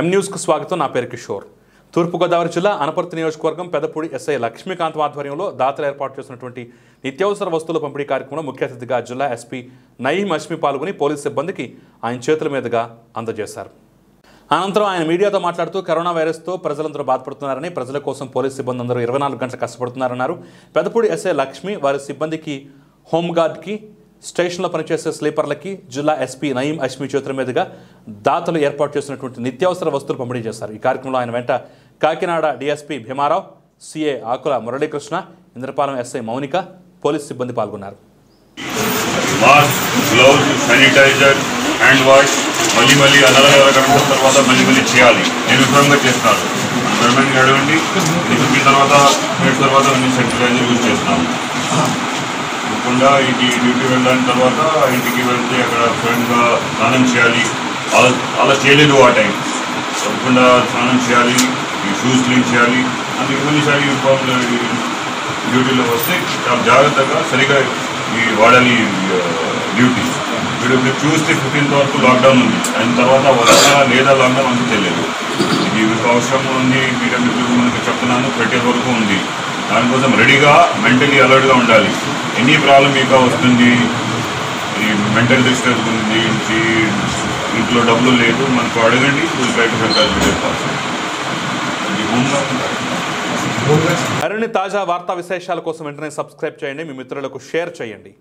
ఎం న్యూస్కు స్వాగతం. నా పేరు కిషోర్. తూర్పుగోదావరి జిల్లా అనపర్తి నియోజకవర్గం పెదపూడి ఎస్ఐ లక్ష్మీకాంత్ ఆధ్వర్యంలో దాతలు ఏర్పాటు చేసినటువంటి నిత్యవసర వస్తువుల పంపిణీ కార్యక్రమంలో ముఖ్య అతిథిగా జిల్లా ఎస్పీ నయీం అష్మి పాల్గొని పోలీసు సిబ్బందికి ఆయన చేతుల మీదుగా అందజేశారు. అనంతరం ఆయన మీడియాతో మాట్లాడుతూ కరోనా వైరస్తో ప్రజలందరూ బాధపడుతున్నారని, ప్రజల కోసం పోలీసు సిబ్బంది అందరూ 24 గంటలు కష్టపడుతున్నారన్నారు. పెదపూడి ఎస్ఐ లక్ష్మి వారి సిబ్బందికి, హోంగార్డ్కి, స్టేషన్లో పనిచేసే స్లీపర్లకి జిల్లా ఎస్పీ నయీం అష్మి చేతుల మీదుగా దాతలు ఏర్పాటు చేసినటువంటి నిత్యావసర వస్తువులు పంపిణీ చేశారు. ఈ కార్యక్రమంలో ఆయన వెంట Kakinada DSP Bhimarao, CA Akula Muralikrishna, Indrapalem SI Mounika, police సిబ్బంది పాల్గొన్నారు. తప్పకుండా ఇంటి డ్యూటీ వెళ్ళిన తర్వాత ఇంటికి వెళ్తే అక్కడ ఫ్రెండ్గా స్నానం చేయాలి. అలా చేయలేదు ఆ టైం. తప్పకుండా స్నానం చేయాలి, ఈ షూస్ క్లీన్ చేయాలి. అందుకే కొన్నిసారి యూనిఫామ్లో డ్యూటీలో వస్తే చాలా జాగ్రత్తగా సరిగా ఈ వాడాలి డ్యూటీ. ఇప్పుడు ఇప్పుడు చూస్తే 15th వరకు లాక్డౌన్ ఉంది. అయిన తర్వాత వస్తా లేదా లాక్డౌన్ మనకు తెలియదు. ఇది అవసరం ఉంది. మీరు మనకి చెప్తున్నాను, పెట్టే వరకు ఉంది. దానికోసం రెడీగా మెంటలీ అలర్ట్గా ఉండాలి. ఎనీ ప్రాబ్లం మీకు వస్తుంది, ఈ మెంటల్ డిస్టర్బ్ ఉంది, ఇంట్లో డబ్బులు లేదు, మనకు అడగండి, బయట పెట్టాలని చెప్పాలి. మరిన్ని తాజా వార్తా విశేషాల కోసం వెంటనే సబ్స్క్రైబ్ చేయండి, మీ మిత్రులకు షేర్ చేయండి.